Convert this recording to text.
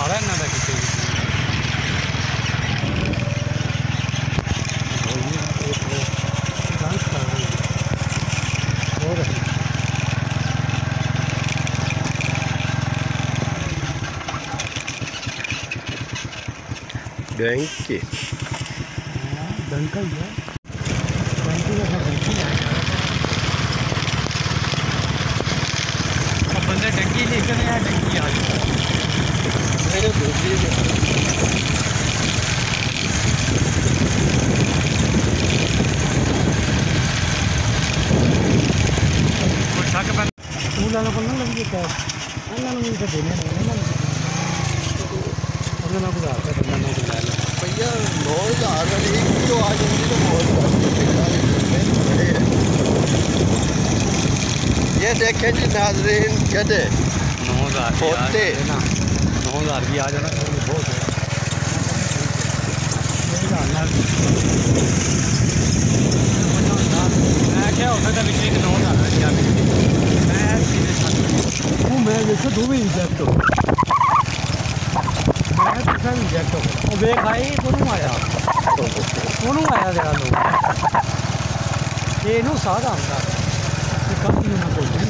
फाड़ा ना था किसी हो रही है। डंकी डंका ही है, डंकी का डंकी है। सब बंदे डंकी लेकर आए हैं, डंकी आ गई मेरे दूसरी से। कोई साके बंद तू लाना पड़ना लग गया क्या? अन्ना लोग इसे देने नहीं ना। ना कुछ आता है ना कुछ आता है भैया रोज आ रहा है। एक तो आज उनकी तो बहुत ये देखे जी नाजरीन कहते 9,000 भी आ जाना बहुत मैं क्या होता था बिजली के 9,000 मैं जैसे दो भी तो वे भाई कोनू आया जरा लोग साधा आता कम नहीं ना बोलते।